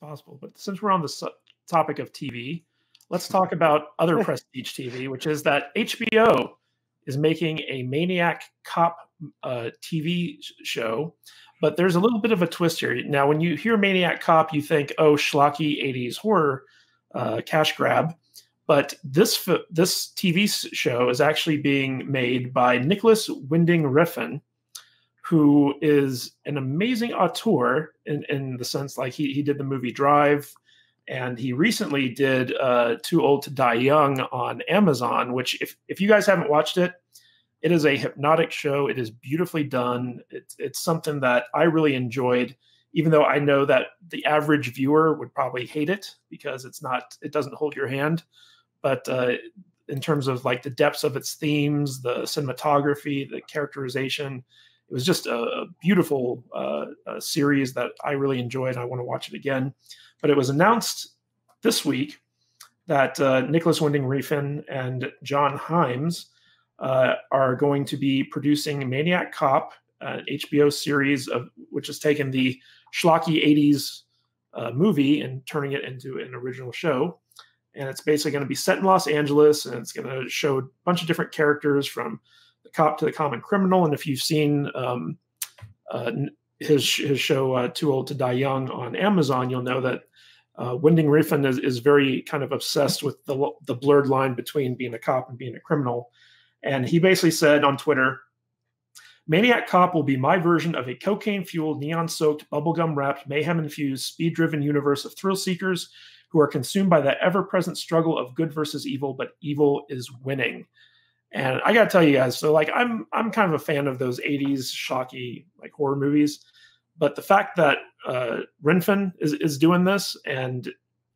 possible. But since we're on the topic of TV, let's talk about other prestige TV, which is that HBO is making a Maniac Cop TV show. But there's a little bit of a twist here. Now, when you hear Maniac Cop, you think, oh, schlocky 80s horror cash grab. But this TV show is actually being made by Nicolas Winding Refn, who is an amazing auteur in the sense like he did the movie Drive, and he recently did Too Old to Die Young on Amazon, which if you guys haven't watched it, it is a hypnotic show. It is beautifully done. It's something that I really enjoyed, even though I know that the average viewer would probably hate it because it doesn't hold your hand. But in terms of like the depths of its themes, the cinematography, the characterization, it was just a beautiful series that I really enjoyed. I want to watch it again. But it was announced this week that Nicolas Winding Refn and John Himes are going to be producing Maniac Cop, an HBO series which has taken the schlocky 80s movie and turning it into an original show. And it's basically going to be set in Los Angeles, and it's going to show a bunch of different characters from the cop to the common criminal. And if you've seen his show Too Old to Die Young on Amazon, you'll know that Winding Refn is very kind of obsessed with the blurred line between being a cop and being a criminal. And he basically said on Twitter, "Maniac Cop will be my version of a cocaine-fueled, neon-soaked, bubblegum-wrapped, mayhem-infused, speed-driven universe of thrill-seekers who are consumed by that ever-present struggle of good versus evil, but evil is winning." And I gotta tell you guys, so like I'm kind of a fan of those 80s shocky like horror movies, but the fact that Refn is doing this, and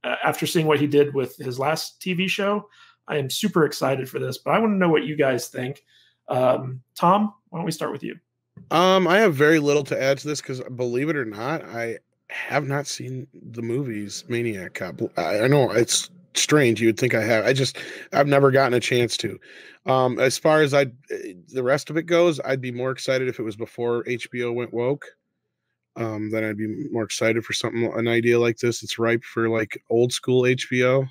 after seeing what he did with his last TV show, I am super excited for this. But I want to know what you guys think. Tom, why don't we start with you? I have very little to add to this because, believe it or not, I have not seen the movies Maniac Cop. I know it's strange. You would think I have. I've never gotten a chance to. As far as the rest of it goes, I'd be more excited if it was before HBO went woke. Then I'd be more excited for an idea like this. It's ripe for like old school HBO.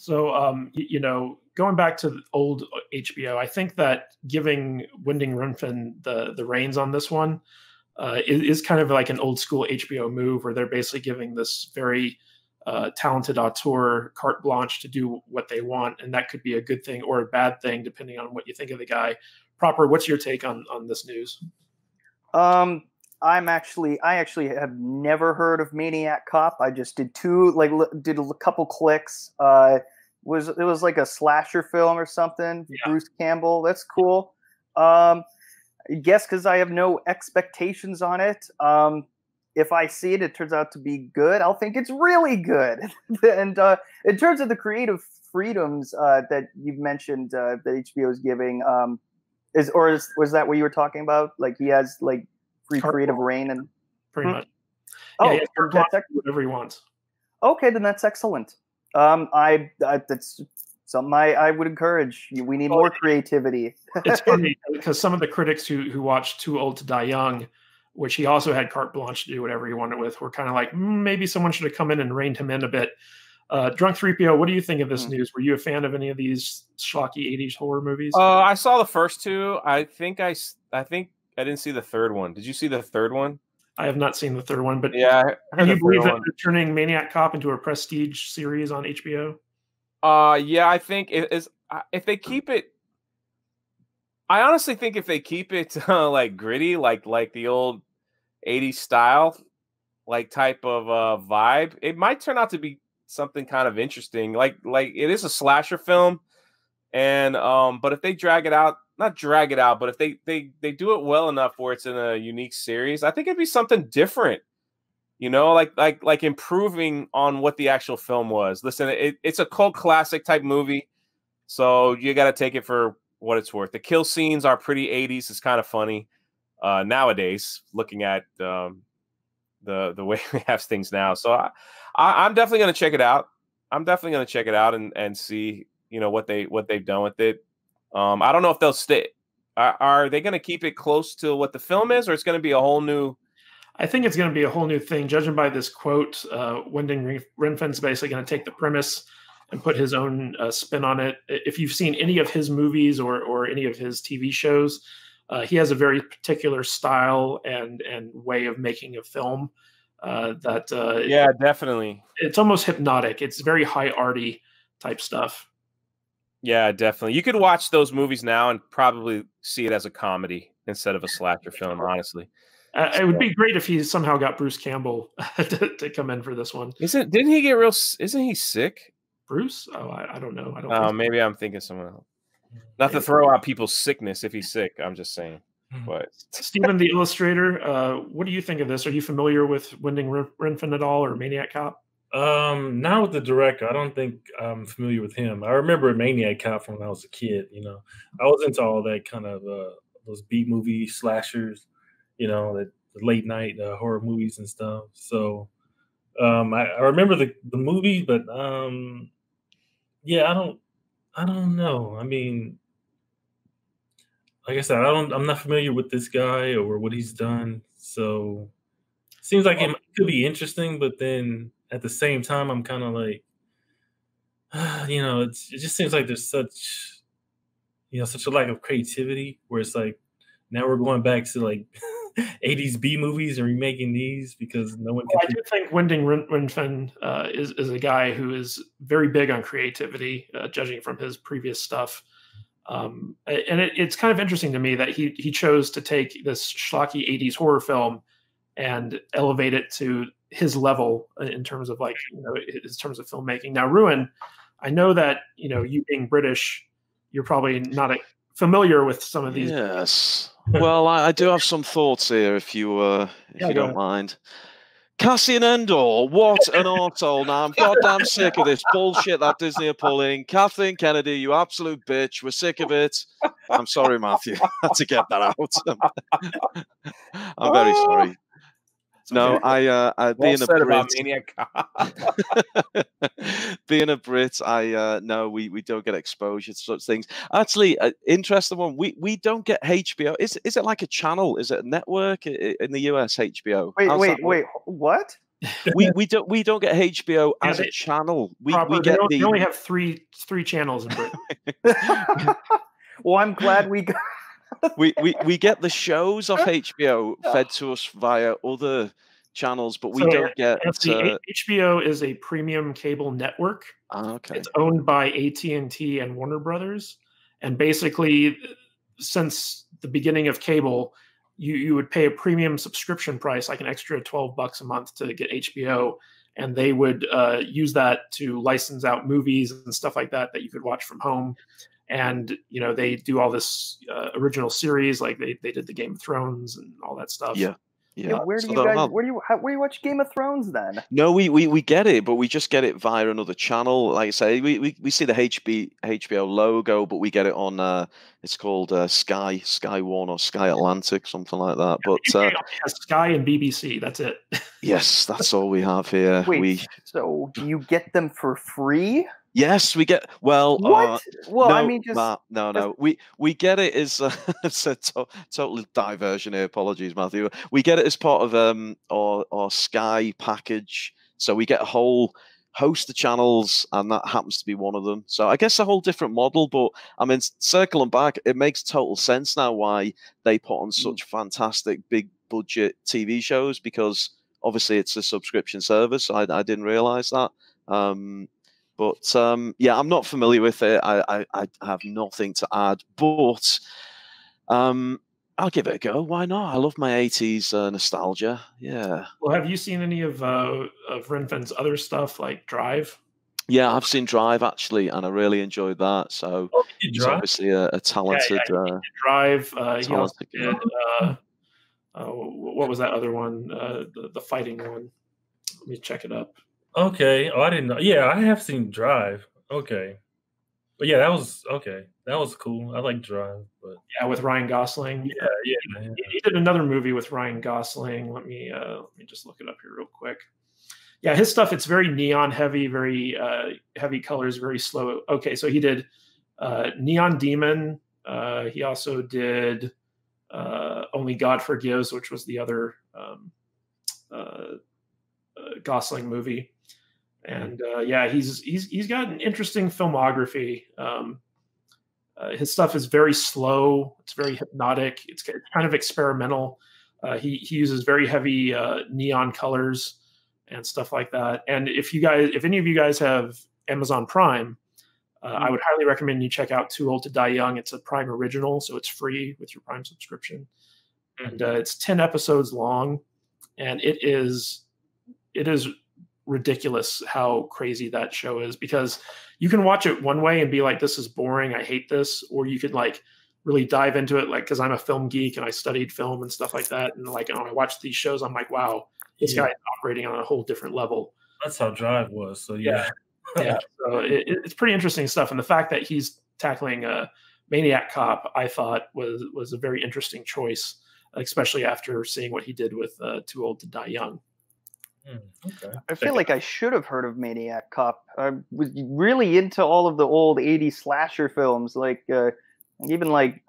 So, you know, going back to the old HBO, I think that giving Winding Refn the reins on this one is kind of like an old school HBO move, where they're basically giving this very talented auteur carte blanche to do what they want. And that could be a good thing or a bad thing, depending on what you think of the guy. Proper, what's your take on this news? I actually have never heard of Maniac Cop. I just did did a couple clicks. It was like a slasher film or something. Yeah. Bruce Campbell. That's cool. I guess because I have no expectations on it. If I see it, it turns out to be good, I'll think it's really good. And in terms of the creative freedoms that you've mentioned that HBO is giving, was that what you were talking about? Like he has like free creative reign and pretty much. Yeah, he has whatever he wants. Okay, then that's excellent. That's something I would encourage. We need more creativity. It's funny because some of the critics who watched Too Old to Die Young, which he also had carte blanche to do whatever he wanted with, were kind of like, maybe someone should have come in and reined him in a bit. Drunk 3PO, what do you think of this news? Were you a fan of any of these schlocky 80s horror movies? I saw the first two. I think I didn't see the third one. Did you see the third one? I have not seen the third one, but yeah, can you believe that they're turning Maniac Cop into a prestige series on HBO? Yeah, I think it is. If they keep it, I honestly think if they keep it like gritty, like the old 80s style, like type of vibe, it might turn out to be something kind of interesting. Like it is a slasher film, and but if they they do it well enough where it's in a unique series, I think it'd be something different, you know, like improving on what the actual film was. Listen, it's a cult classic type movie, so you got to take it for what it's worth. The kill scenes are pretty 80s. It's kind of funny nowadays, looking at the way we have things now. So I'm definitely going to check it out. I'm definitely going to check it out and see, you know, what they've done with it. I don't know if they'll stay. Are they going to keep it close to what the film is, or it's going to be a whole new I think it's going to be a whole new thing. Judging by this quote, Winding Refn's basically going to take the premise and put his own spin on it. If you've seen any of his movies or any of his TV shows, he has a very particular style and way of making a film that. Yeah, definitely. It's almost hypnotic. It's very high arty type stuff. Yeah, definitely. You could watch those movies now and probably see it as a comedy instead of a slasher film, honestly. It would be great if he somehow got Bruce Campbell to come in for this one. Didn't he get real? Isn't he sick? Bruce? Oh, I don't know. I don't. Oh, maybe I'm thinking someone else. Not to throw out people's sickness if he's sick. I'm just saying. But Stephen, the illustrator, what do you think of this? Are you familiar with Winding Refn at all or Maniac Cop? Not with the director. I don't think I'm familiar with him. I remember Maniac Cop from when I was a kid. You know, I was into all that kind of those B movie slashers. You know, the late night horror movies and stuff. So I remember the movie, but yeah, I don't know. I mean, like I said, I'm not familiar with this guy or what he's done. So it seems like it could be interesting, but then at the same time, I'm kind of like, you know, it just seems like there's such, you know, such a lack of creativity where it's like now we're going back to like 80s B movies and remaking these because no one. Well, I do think Winding Refn is a guy who is very big on creativity, judging from his previous stuff. And it's kind of interesting to me that he chose to take this schlocky 80s horror film and elevate it to his level in terms of like, you know, in terms of filmmaking. Now, Ruin, I know that, you know, you being British, you're probably not familiar with some of these. Yes. Well, I do have some thoughts here, if you don't mind. Cassian Endor, what an arsehole. Now, I'm goddamn sick of this bullshit that Disney are pulling. Kathleen Kennedy, you absolute bitch. We're sick of it. I'm sorry, Matthew. I had to get that out. I'm very sorry. No, I being a Brit. Being a Brit, I no, we don't get exposure to such things. Actually, interesting one. We don't get HBO. Is it like a channel? Is it a network in the US? HBO. Wait. What? We don't get HBO as a channel. We get we only have three channels in Britain. Well, I'm glad we got. We get the shows off HBO fed to us via other channels, but we don't get. HBO is a premium cable network. Okay, it's owned by AT&T and Warner Brothers, and basically, since the beginning of cable, you would pay a premium subscription price, like an extra $12 a month, to get HBO, and they would use that to license out movies and stuff like that you could watch from home. And, you know, they do all this original series, like they did the Game of Thrones and all that stuff. Yeah. Yeah. Dude, where do you guys, where do you watch Game of Thrones then? No, we get it, but we just get it via another channel. Like I say, we see the HBO logo, but we get it on, it's called Sky One or Sky Atlantic, something like that. Yeah, but Sky and BBC, that's it. Yes, that's all we have here. Wait, so do you get them for free? Yes, we get. Well, well, no, I mean, just Matt, no. We get it as it's a total diversion here. Apologies, Matthew. We get it as part of our Sky package, so we get a whole host of channels, and that happens to be one of them. So I guess a whole different model. But I mean, circling back, it makes total sense now why they put on such fantastic big budget TV shows, because obviously it's a subscription service. I didn't realize that. But yeah, I'm not familiar with it. I have nothing to add, but I'll give it a go. Why not? I love my 80s nostalgia. Yeah. Well, have you seen any of Renfen's other stuff, like Drive? Yeah, I've seen Drive, actually, and I really enjoyed that. So it's obviously a talented... Yeah, Drive. Talented. He also did, what was that other one? The fighting one. Let me check it up. Okay. Oh, I didn't know. Yeah, I have seen Drive. Okay. But yeah, that was okay. That was cool. I like Drive, but yeah, with Ryan Gosling. Yeah. He did another movie with Ryan Gosling. Let me just look it up here real quick. Yeah, his stuff, it's very neon heavy, very heavy colors, very slow. Okay, so he did Neon Demon. He also did Only God Forgives, which was the other Gosling movie. And yeah, he's got an interesting filmography. His stuff is very slow. It's very hypnotic. It's kind of experimental. He uses very heavy neon colors and stuff like that. And if any of you guys have Amazon Prime, I would highly recommend you check out Too Old to Die Young. It's a Prime original, so it's free with your Prime subscription. And it's 10 episodes long, and it is ridiculous how crazy that show is, because you can watch it one way and be like, this is boring, I hate this, or you could like really dive into it, like, because I'm a film geek and I studied film and stuff like that, and like, you know, I watch these shows, I'm like, wow, this guy is operating on a whole different level. That's how Drive was. So yeah. So it's pretty interesting stuff, and the fact that he's tackling Maniac Cop, I thought was a very interesting choice, especially after seeing what he did with Too Old to Die Young. Okay. I feel like I should have heard of Maniac Cop. I was really into all of the old 80s slasher films, like even like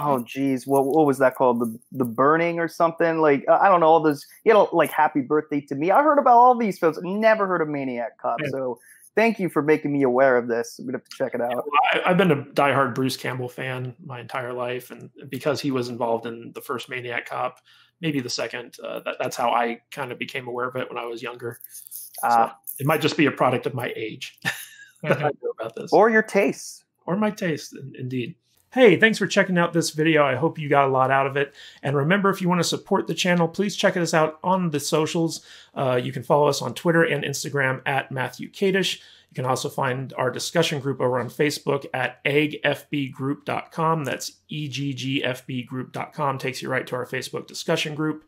oh geez, what was that called, the Burning or something, like I don't know, all those, you know, like Happy Birthday to Me. I heard about all these films, never heard of Maniac Cop. So thank you for making me aware of this. I'm gonna have to check it out. I've been a diehard Bruce Campbell fan my entire life, and because he was involved in the first Maniac Cop, maybe the second, that's how I kind of became aware of it when I was younger. So it might just be a product of my age that I know about this. Or your taste. Or my taste, indeed. Hey, thanks for checking out this video. I hope you got a lot out of it. And remember, if you want to support the channel, please check us out on the socials. You can follow us on Twitter and Instagram at Matthew Kadish. You can also find our discussion group over on Facebook at eggfbgroup.com. That's eggfbgroup.com. Takes you right to our Facebook discussion group.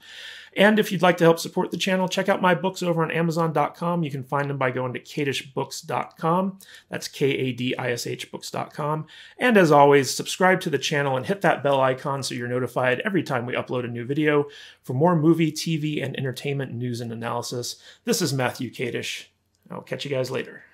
And if you'd like to help support the channel, check out my books over on Amazon.com. You can find them by going to kadishbooks.com. That's KADISH books.com. And as always, subscribe to the channel and hit that bell icon so you're notified every time we upload a new video. For more movie, TV, and entertainment news and analysis, this is Matthew Kadish. I'll catch you guys later.